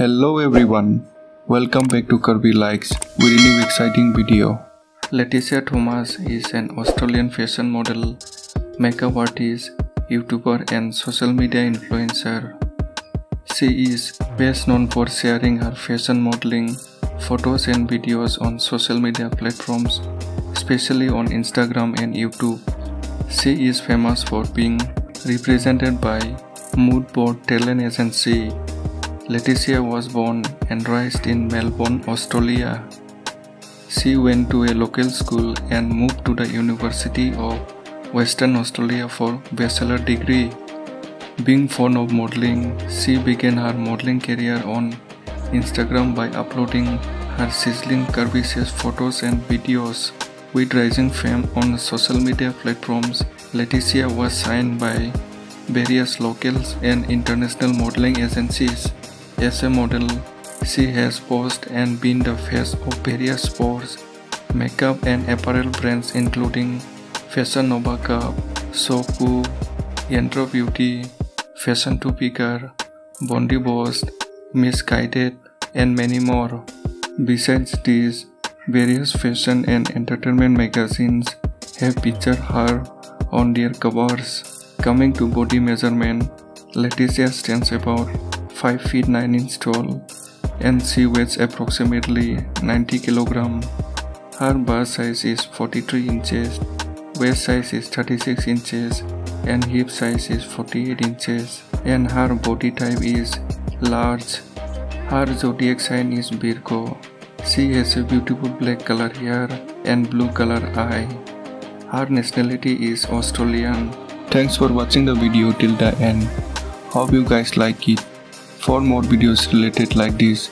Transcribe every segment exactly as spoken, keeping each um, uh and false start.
Hello everyone, welcome back to Curvylikes with a new exciting video. Latecia Thomas is an Australian fashion model, makeup artist, YouTuber and social media influencer. She is best known for sharing her fashion modeling, photos and videos on social media platforms, especially on Instagram and YouTube. She is famous for being represented by Mood Board Talent Agency. Latecia was born and raised in Melbourne, Australia. She went to a local school and moved to the University of Western Australia for bachelor degree. Being fond of modeling, she began her modeling career on Instagram by uploading her sizzling curvaceous photos and videos. With rising fame on social media platforms, Latecia was signed by various local and international modeling agencies. As a model, she has posed and been the face of various sports, makeup and apparel brands including Fashion Nova Cup, Soku, Yantro Beauty, Fashion two Picker, Bondi Boost, Miss Guided, and many more. Besides these, various fashion and entertainment magazines have featured her on their covers. Coming to body measurement, Latecia stands about five feet nine inches tall and she weighs approximately ninety kilograms. Her bust size is forty-three inches, waist size is thirty-six inches and hip size is forty-eight inches, and her body type is large. Her zodiac sign is Virgo. She has a beautiful black color hair and blue color eye. Her nationality is Australian. Thanks for watching the video till the end. Hope you guys like it. For more videos related like this,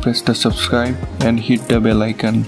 press the subscribe and hit the bell icon.